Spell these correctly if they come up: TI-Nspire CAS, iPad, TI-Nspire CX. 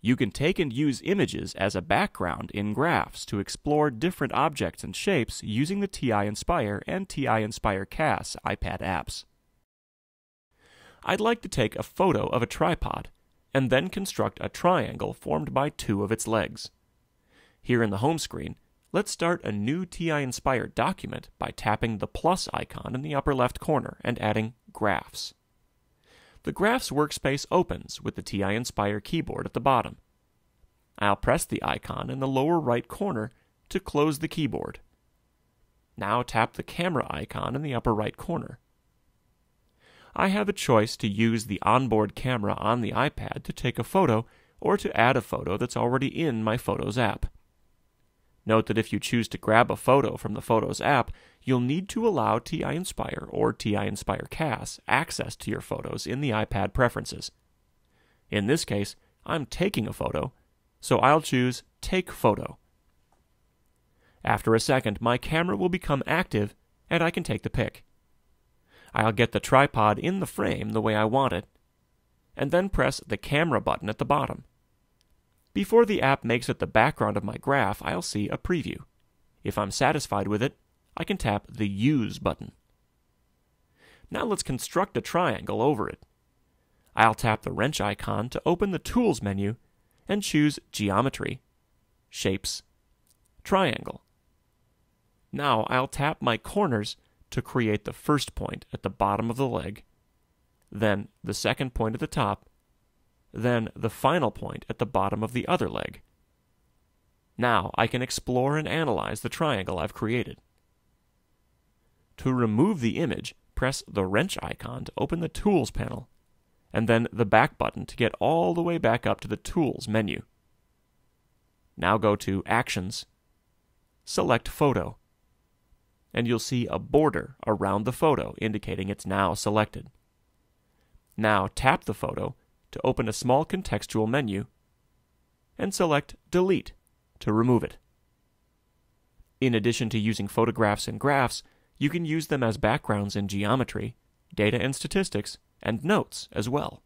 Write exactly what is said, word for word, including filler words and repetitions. You can take and use images as a background in graphs to explore different objects and shapes using the T I-Nspire and T I-Nspire C A S iPad apps. I'd like to take a photo of a tripod and then construct a triangle formed by two of its legs. Here in the home screen, let's start a new T I-Nspire document by tapping the plus icon in the upper left corner and adding Graphs. The Graphs workspace opens with the T I-Nspire keyboard at the bottom. I'll press the icon in the lower right corner to close the keyboard. Now tap the camera icon in the upper right corner. I have a choice to use the onboard camera on the iPad to take a photo or to add a photo that's already in my Photos app. Note that if you choose to grab a photo from the Photos app, you'll need to allow T I-Nspire or T I-Nspire C A S access to your photos in the iPad preferences. In this case, I'm taking a photo, so I'll choose Take Photo. After a second, my camera will become active and I can take the pic. I'll get the tripod in the frame the way I want it, and then press the camera button at the bottom. Before the app makes it the background of my graph, I'll see a preview. If I'm satisfied with it, I can tap the Use button. Now let's construct a triangle over it. I'll tap the wrench icon to open the Tools menu and choose Geometry, Shapes, Triangle. Now I'll tap my corners to create the first point at the bottom of the leg, then the second point at the top, then the final point at the bottom of the other leg. Now I can explore and analyze the triangle I've created. To remove the image, press the wrench icon to open the Tools panel, and then the back button to get all the way back up to the Tools menu. Now go to Actions, select Photo, and you'll see a border around the photo indicating it's now selected. Now tap the photo to open a small contextual menu and select Delete to remove it. In addition to using photographs and graphs, you can use them as backgrounds in geometry, data and statistics, and notes as well.